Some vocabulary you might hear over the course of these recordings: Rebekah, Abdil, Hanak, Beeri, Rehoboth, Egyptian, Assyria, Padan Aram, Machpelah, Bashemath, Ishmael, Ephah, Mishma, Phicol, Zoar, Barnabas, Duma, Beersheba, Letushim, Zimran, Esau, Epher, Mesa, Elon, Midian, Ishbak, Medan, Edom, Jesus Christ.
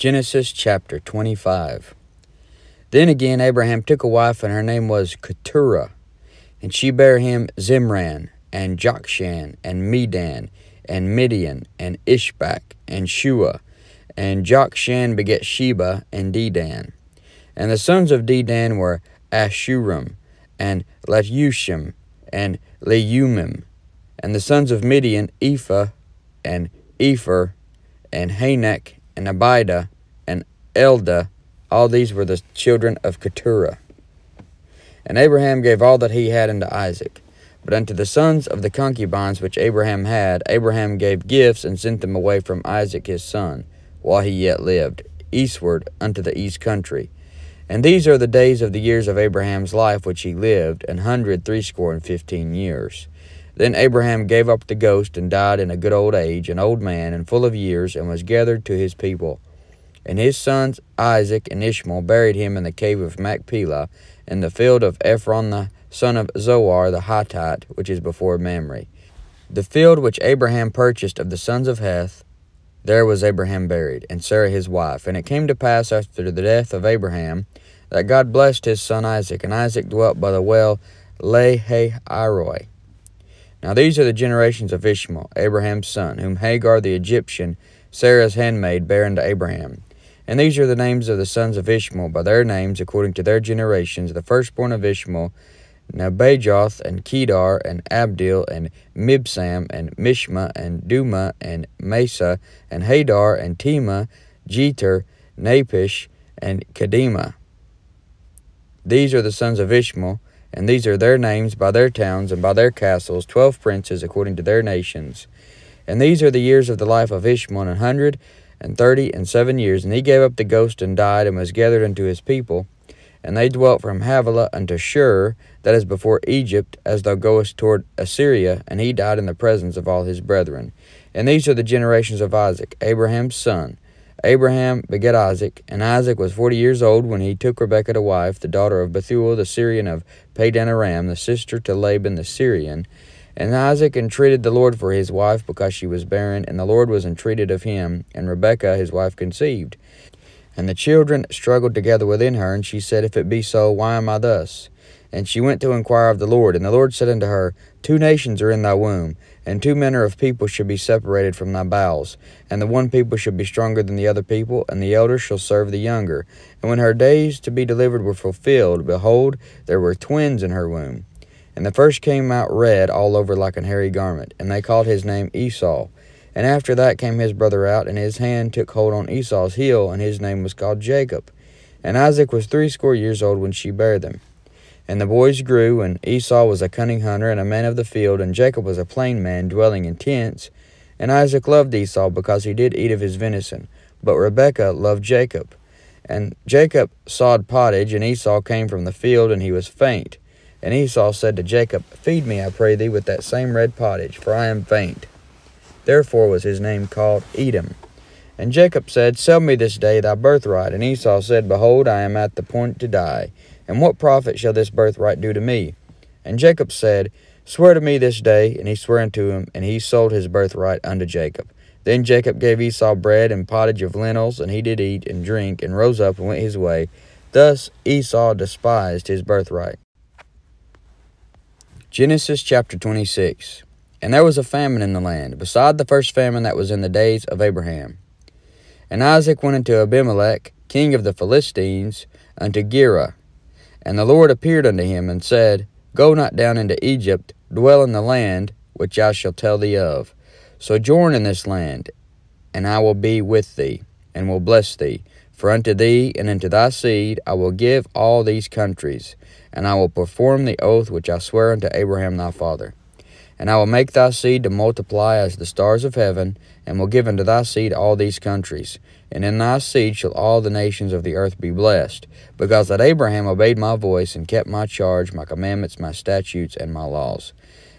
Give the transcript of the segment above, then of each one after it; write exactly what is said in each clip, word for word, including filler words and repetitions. Genesis chapter twenty-five. Then again Abraham took a wife, and her name was Keturah, and she bare him Zimran, and Jokshan, and Medan, and Midian, and Ishbak, and Shua. And Jokshan begat Sheba and Dedan. And the sons of Dedan were Ashurim, and Letushim, and Leumim. And the sons of Midian, Ephah, and Epher, and Hanak, and Abidah, and Eldah. All these were the children of Keturah. And Abraham gave all that he had unto Isaac. But unto the sons of the concubines which Abraham had, Abraham gave gifts, and sent them away from Isaac his son, while he yet lived, eastward unto the east country. And these are the days of the years of Abraham's life which he lived, an hundred threescore and fifteen years. Then Abraham gave up the ghost, and died in a good old age, an old man, and full of years, and was gathered to his people. And his sons Isaac and Ishmael buried him in the cave of Machpelah, in the field of Ephron the son of Zoar the Hittite, which is before Mamre. The field which Abraham purchased of the sons of Heth, there was Abraham buried, and Sarah his wife. And it came to pass after the death of Abraham, that God blessed his son Isaac, and Isaac dwelt by the well Lehi. Now these are the generations of Ishmael, Abraham's son, whom Hagar the Egyptian, Sarah's handmaid, bare unto Abraham. And these are the names of the sons of Ishmael by their names according to their generations: the firstborn of Ishmael, Nebajoth, and Kedar, and Abdil, and Mibsam, and Mishma, and Duma, and Mesa, and Hadar, and Tema, Jeter, Napish, and Kadima. These are the sons of Ishmael, and these are their names by their towns and by their castles, twelve princes according to their nations. And these are the years of the life of Ishmael, an hundred and thirty and seven years. And he gave up the ghost, and died, and was gathered unto his people. And they dwelt from Havilah unto Shur, that is before Egypt, as thou goest toward Assyria. And he died in the presence of all his brethren. And these are the generations of Isaac, Abraham's son. Abraham begat Isaac, and Isaac was forty years old when he took Rebekah to wife, the daughter of Bethuel the Syrian of Padan Aram, the sister to Laban the Syrian. And Isaac entreated the Lord for his wife, because she was barren, and the Lord was entreated of him, and Rebekah his wife conceived. And the children struggled together within her, and she said, If it be so, why am I thus? And she went to inquire of the Lord. And the Lord said unto her, Two nations are in thy womb, and two manner of people shall be separated from thy bowels. And the one people shall be stronger than the other people, and the elder shall serve the younger. And when her days to be delivered were fulfilled, behold, there were twins in her womb. And the first came out red all over like an hairy garment, and they called his name Esau. And after that came his brother out, and his hand took hold on Esau's heel, and his name was called Jacob. And Isaac was threescore years old when she bare them. And the boys grew, and Esau was a cunning hunter, and a man of the field, and Jacob was a plain man, dwelling in tents. And Isaac loved Esau, because he did eat of his venison, but Rebekah loved Jacob. And Jacob sawed pottage, and Esau came from the field, and he was faint. And Esau said to Jacob, Feed me, I pray thee, with that same red pottage, for I am faint. Therefore was his name called Edom. And Jacob said, Sell me this day thy birthright. And Esau said, Behold, I am at the point to die, and what profit shall this birthright do to me? And Jacob said, Swear to me this day. And he sware unto him, and he sold his birthright unto Jacob. Then Jacob gave Esau bread and pottage of lentils, and he did eat and drink, and rose up and went his way. Thus Esau despised his birthright. Genesis chapter twenty-six. And there was a famine in the land, beside the first famine that was in the days of Abraham. And Isaac went unto Abimelech, king of the Philistines, unto Gerar. And the Lord appeared unto him, and said, Go not down into Egypt, dwell in the land which I shall tell thee of. Sojourn in this land, and I will be with thee, and will bless thee. For unto thee and unto thy seed I will give all these countries, and I will perform the oath which I sware unto Abraham thy father. And I will make thy seed to multiply as the stars of heaven, and will give unto thy seed all these countries. And in thy seed shall all the nations of the earth be blessed, because that Abraham obeyed my voice, and kept my charge, my commandments, my statutes, and my laws.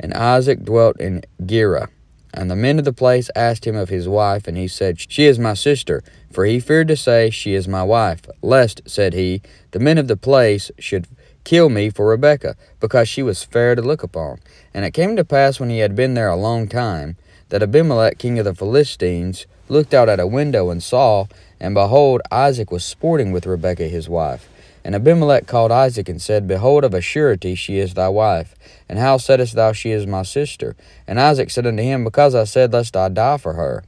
And Isaac dwelt in Gerar. And the men of the place asked him of his wife, and he said, She is my sister. For he feared to say, She is my wife, lest, said he, the men of the place should kill me for Rebekah, because she was fair to look upon. And it came to pass, when he had been there a long time, that Abimelech, king of the Philistines, looked out at a window and saw, And behold, Isaac was sporting with Rebekah his wife. And Abimelech called Isaac and said, Behold, of a surety she is thy wife. And how saidst thou, She is my sister? And Isaac said unto him, Because I said, Lest I die for her.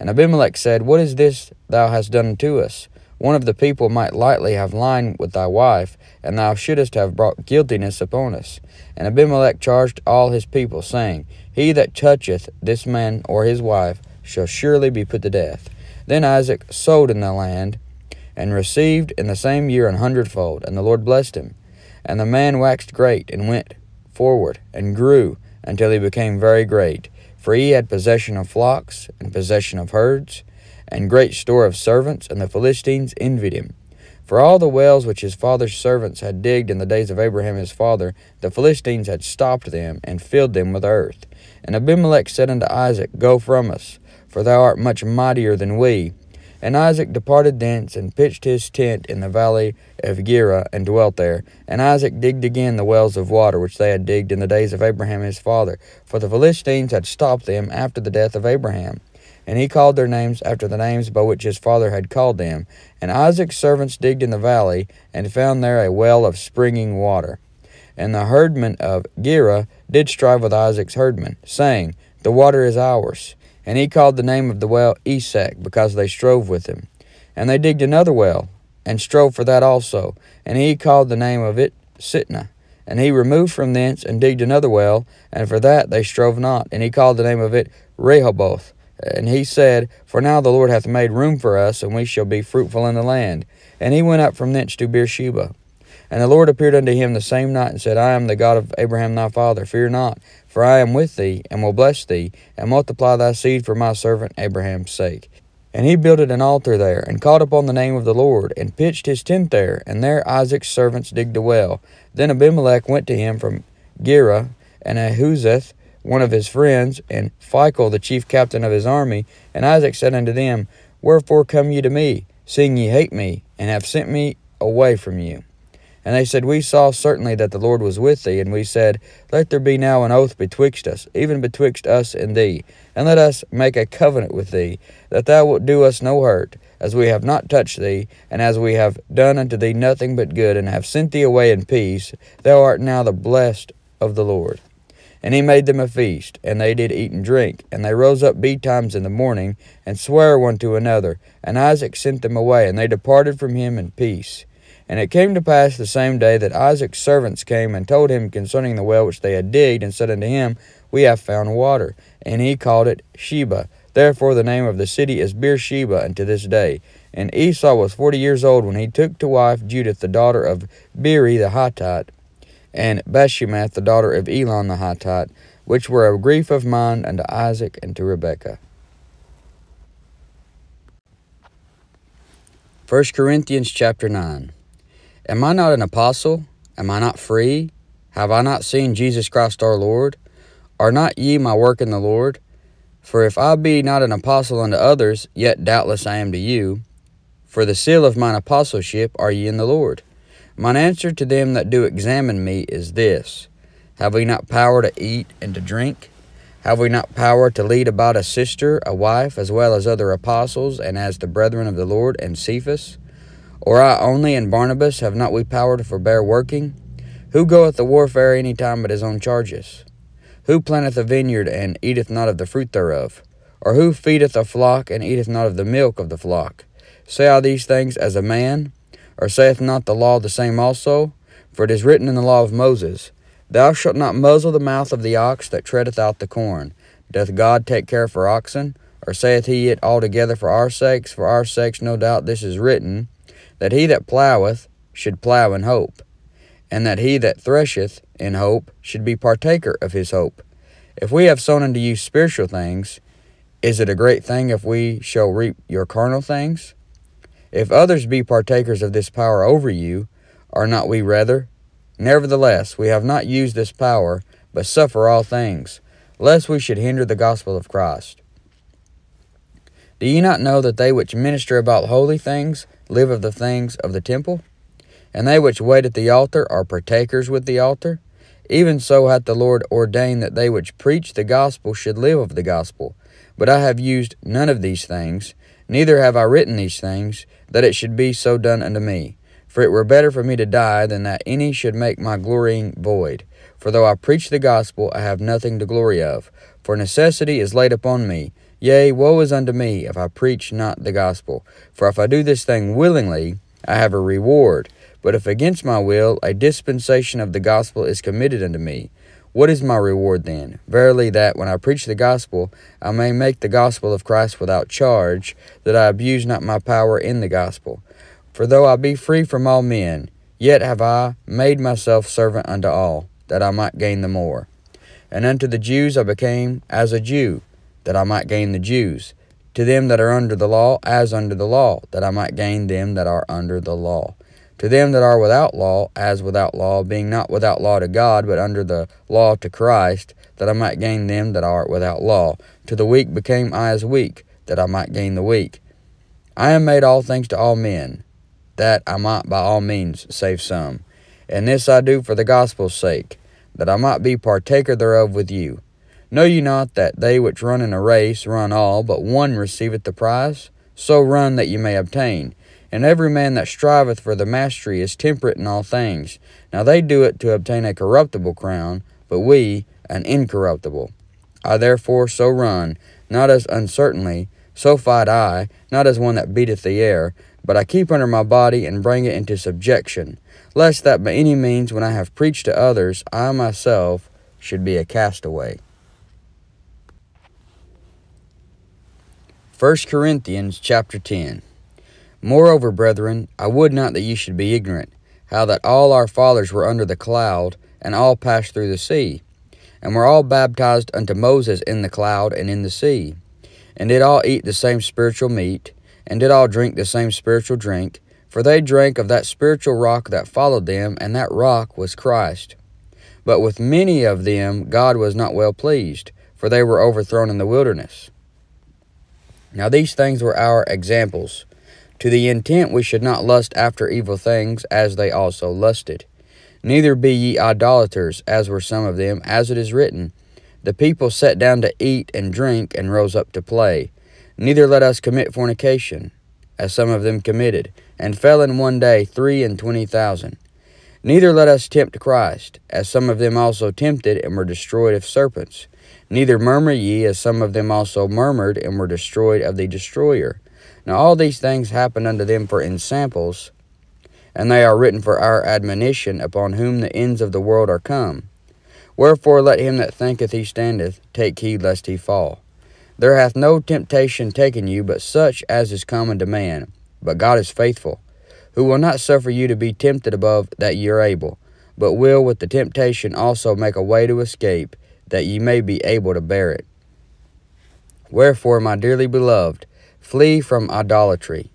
And Abimelech said, What is this thou hast done to us? One of the people might lightly have lain with thy wife, and thou shouldest have brought guiltiness upon us. And Abimelech charged all his people, saying, He that toucheth this man or his wife shall surely be put to death. Then Isaac sowed in the land, and received in the same year an hundredfold, and the Lord blessed him. And the man waxed great, and went forward, and grew, until he became very great. For he had possession of flocks, and possession of herds, and great store of servants, and the Philistines envied him. For all the wells which his father's servants had digged in the days of Abraham his father, the Philistines had stopped them, and filled them with earth. And Abimelech said unto Isaac, Go from us, for thou art much mightier than we. And Isaac departed thence, and pitched his tent in the valley of Gerar, and dwelt there. And Isaac digged again the wells of water, which they had digged in the days of Abraham his father, for the Philistines had stopped them after the death of Abraham. And he called their names after the names by which his father had called them. And Isaac's servants digged in the valley, and found there a well of springing water. And the herdmen of Gerar did strive with Isaac's herdmen, saying, The water is ours. And he called the name of the well Esek, because they strove with him. And they digged another well, and strove for that also. And he called the name of it Sitnah. And he removed from thence, and digged another well, and for that they strove not. And he called the name of it Rehoboth. And he said, For now the Lord hath made room for us, and we shall be fruitful in the land. And he went up from thence to Beersheba. And the Lord appeared unto him the same night, and said, I am the God of Abraham thy father, fear not, for I am with thee, and will bless thee, and multiply thy seed for my servant Abraham's sake. And he builded an altar there, and called upon the name of the Lord, and pitched his tent there, and there Isaac's servants digged a well. Then Abimelech went to him from Gerar, and Ahuzeth, one of his friends, and Phicol, the chief captain of his army. And Isaac said unto them, Wherefore come ye to me, seeing ye hate me, and have sent me away from you? And they said, We saw certainly that the Lord was with thee, and we said, Let there be now an oath betwixt us, even betwixt us and thee, and let us make a covenant with thee, that thou wilt do us no hurt, as we have not touched thee, and as we have done unto thee nothing but good, and have sent thee away in peace. Thou art now the blessed of the Lord. And he made them a feast, and they did eat and drink. And they rose up betimes in the morning, and sware one to another. And Isaac sent them away, and they departed from him in peace. And it came to pass the same day that Isaac's servants came and told him concerning the well which they had digged, and said unto him, We have found water. And he called it Sheba. Therefore the name of the city is Beersheba unto this day. And Esau was forty years old when he took to wife Judith, the daughter of Beeri the Hittite, and Bashemath, the daughter of Elon the Hittite, which were a grief of mind unto Isaac and to Rebekah. First Corinthians chapter nine. Am I not an apostle? Am I not free? Have I not seen Jesus Christ our Lord? Are not ye my work in the Lord? For if I be not an apostle unto others, yet doubtless I am to you. For the seal of mine apostleship are ye in the Lord. Mine answer to them that do examine me is this: Have we not power to eat and to drink? Have we not power to lead about a sister, a wife, as well as other apostles, and as the brethren of the Lord, and Cephas? Or I only and Barnabas, have not we power to forbear working? Who goeth to warfare any time but his own charges? Who planteth a vineyard, and eateth not of the fruit thereof? Or who feedeth a flock, and eateth not of the milk of the flock? Say I these things as a man? Or saith not the law the same also? For it is written in the law of Moses, Thou shalt not muzzle the mouth of the ox that treadeth out the corn. Doth God take care for oxen? Or saith he it altogether for our sakes? For our sakes no doubt this is written, that he that ploweth should plow in hope, and that he that thresheth in hope should be partaker of his hope. If we have sown unto you spiritual things, is it a great thing if we shall reap your carnal things? If others be partakers of this power over you, are not we rather? Nevertheless, we have not used this power, but suffer all things, lest we should hinder the gospel of Christ. Do ye not know that they which minister about holy things live of the things of the temple? And they which wait at the altar are partakers with the altar? Even so hath the Lord ordained that they which preach the gospel should live of the gospel. But I have used none of these things, Neither have I written these things, that it should be so done unto me. For it were better for me to die than that any should make my glorying void. For though I preach the gospel, I have nothing to glory of. For necessity is laid upon me. Yea, woe is unto me if I preach not the gospel. For if I do this thing willingly, I have a reward. But if against my will, a dispensation of the gospel is committed unto me. What is my reward then? Verily that, when I preach the gospel, I may make the gospel of Christ without charge, that I abuse not my power in the gospel. For though I be free from all men, yet have I made myself servant unto all, that I might gain the more. And unto the Jews I became as a Jew, that I might gain the Jews. To them that are under the law, as under the law, that I might gain them that are under the law. To them that are without law, as without law, being not without law to God, but under the law to Christ, that I might gain them that are without law. To the weak became I as weak, that I might gain the weak. I am made all things to all men, that I might by all means save some. And this I do for the gospel's sake, that I might be partaker thereof with you. Know ye not that they which run in a race run all, but one receiveth the prize? So run that ye may obtain. And every man that striveth for the mastery is temperate in all things. Now they do it to obtain a corruptible crown, but we an incorruptible. I therefore so run, not as uncertainly, so fight I, not as one that beateth the air, but I keep under my body and bring it into subjection, lest that by any means when I have preached to others, I myself should be a castaway. First Corinthians chapter ten. Moreover, brethren, I would not that ye should be ignorant, how that all our fathers were under the cloud, and all passed through the sea, and were all baptized unto Moses in the cloud and in the sea, and did all eat the same spiritual meat, and did all drink the same spiritual drink, for they drank of that spiritual rock that followed them, and that rock was Christ. But with many of them God was not well pleased, for they were overthrown in the wilderness. Now these things were our examples, to the intent we should not lust after evil things, as they also lusted. Neither be ye idolaters, as were some of them, as it is written, the people sat down to eat and drink, and rose up to play. Neither let us commit fornication, as some of them committed, and fell in one day three and twenty thousand. Neither let us tempt Christ, as some of them also tempted, and were destroyed of serpents. Neither murmur ye, as some of them also murmured, and were destroyed of the destroyer. Now all these things happened unto them for ensamples, and they are written for our admonition, upon whom the ends of the world are come. Wherefore let him that thinketh he standeth take heed lest he fall. There hath no temptation taken you, but such as is common to man. But God is faithful, who will not suffer you to be tempted above that ye are able, but will with the temptation also make a way to escape, that ye may be able to bear it. Wherefore, my dearly beloved, flee from idolatry.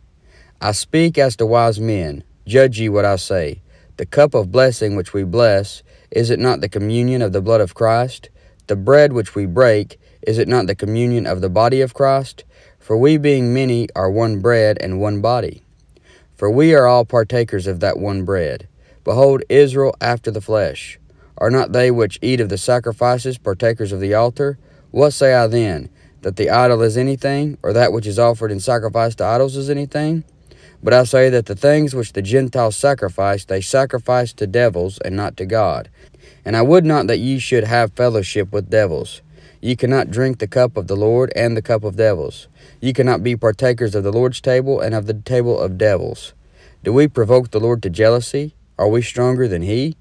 I speak as to wise men, judge ye what I say. The cup of blessing which we bless, is it not the communion of the blood of Christ? The bread which we break, is it not the communion of the body of Christ? For we being many are one bread and one body. For we are all partakers of that one bread. Behold, Israel after the flesh. Are not they which eat of the sacrifices partakers of the altar? What say I then? That the idol is anything, or that which is offered in sacrifice to idols is anything? But I say that the things which the Gentiles sacrifice, they sacrifice to devils, and not to God. And I would not that ye should have fellowship with devils. Ye cannot drink the cup of the Lord, and the cup of devils. Ye cannot be partakers of the Lord's table, and of the table of devils. Do we provoke the Lord to jealousy? Are we stronger than he?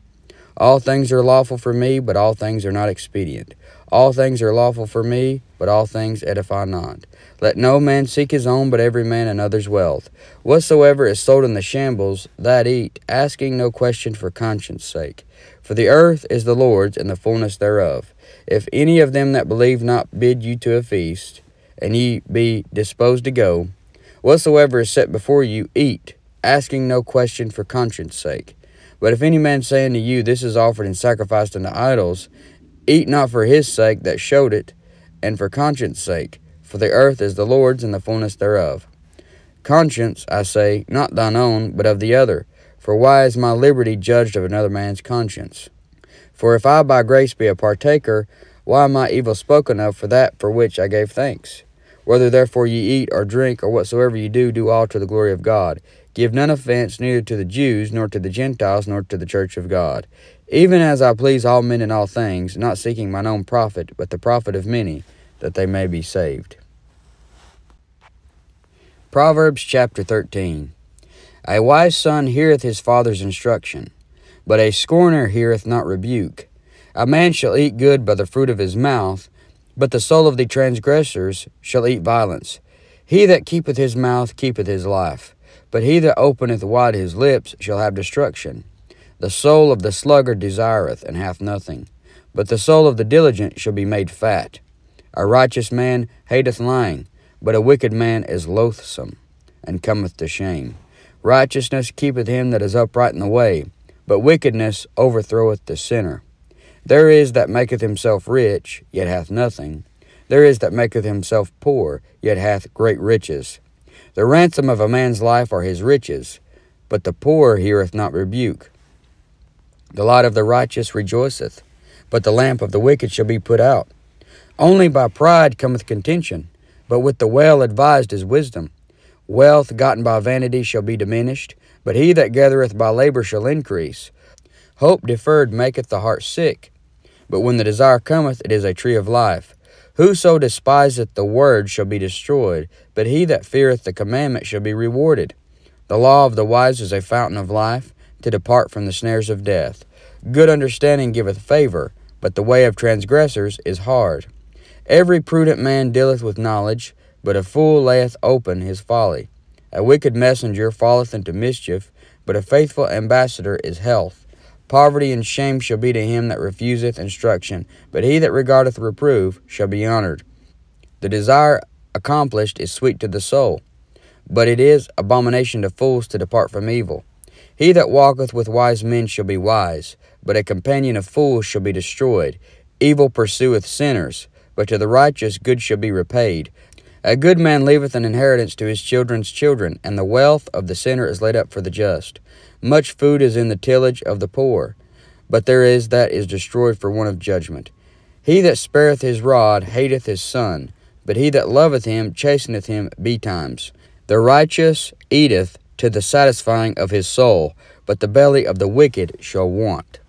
All things are lawful for me, but all things are not expedient. All things are lawful for me, but all things edify not. Let no man seek his own, but every man another's wealth. Whatsoever is sold in the shambles, that eat, asking no question for conscience' sake. For the earth is the Lord's, and the fullness thereof. If any of them that believe not bid you to a feast, and ye be disposed to go, whatsoever is set before you, eat, asking no question for conscience' sake. But if any man say unto you, this is offered and sacrificed unto idols, eat not for his sake that showed it, and for conscience' sake, for the earth is the Lord's, and the fullness thereof. Conscience, I say, not thine own, but of the other. For why is my liberty judged of another man's conscience? For if I by grace be a partaker, why am I evil spoken of for that for which I gave thanks? Whether therefore ye eat or drink, or whatsoever ye do, do all to the glory of God. Give none offense, neither to the Jews, nor to the Gentiles, nor to the church of God. Even as I please all men in all things, not seeking mine own profit, but the profit of many, that they may be saved. Proverbs chapter thirteen. A wise son heareth his father's instruction, but a scorner heareth not rebuke. A man shall eat good by the fruit of his mouth, but the soul of the transgressors shall eat violence. He that keepeth his mouth keepeth his life, but he that openeth wide his lips shall have destruction. The soul of the sluggard desireth, and hath nothing, but the soul of the diligent shall be made fat. A righteous man hateth lying, but a wicked man is loathsome, and cometh to shame. Righteousness keepeth him that is upright in the way, but wickedness overthroweth the sinner. There is that maketh himself rich, yet hath nothing. There is that maketh himself poor, yet hath great riches. The ransom of a man's life are his riches, but the poor heareth not rebuke. The light of the righteous rejoiceth, but the lamp of the wicked shall be put out. Only by pride cometh contention, but with the well-advised is wisdom. Wealth gotten by vanity shall be diminished, but he that gathereth by labor shall increase. Hope deferred maketh the heart sick, but when the desire cometh, it is a tree of life. Whoso despiseth the word shall be destroyed, but he that feareth the commandment shall be rewarded. The law of the wise is a fountain of life, to depart from the snares of death. Good understanding giveth favor, but the way of transgressors is hard. Every prudent man dealeth with knowledge, but a fool layeth open his folly. A wicked messenger falleth into mischief, but a faithful ambassador is health. Poverty and shame shall be to him that refuseth instruction, but he that regardeth reproof shall be honored. The desire accomplished is sweet to the soul, but it is abomination to fools to depart from evil. He that walketh with wise men shall be wise, but a companion of fools shall be destroyed. Evil pursueth sinners, but to the righteous good shall be repaid. A good man leaveth an inheritance to his children's children, and the wealth of the sinner is laid up for the just. Much food is in the tillage of the poor, but there is that is destroyed for want of judgment. He that spareth his rod hateth his son, but he that loveth him chasteneth him betimes. The righteous eateth to the satisfying of his soul, but the belly of the wicked shall want.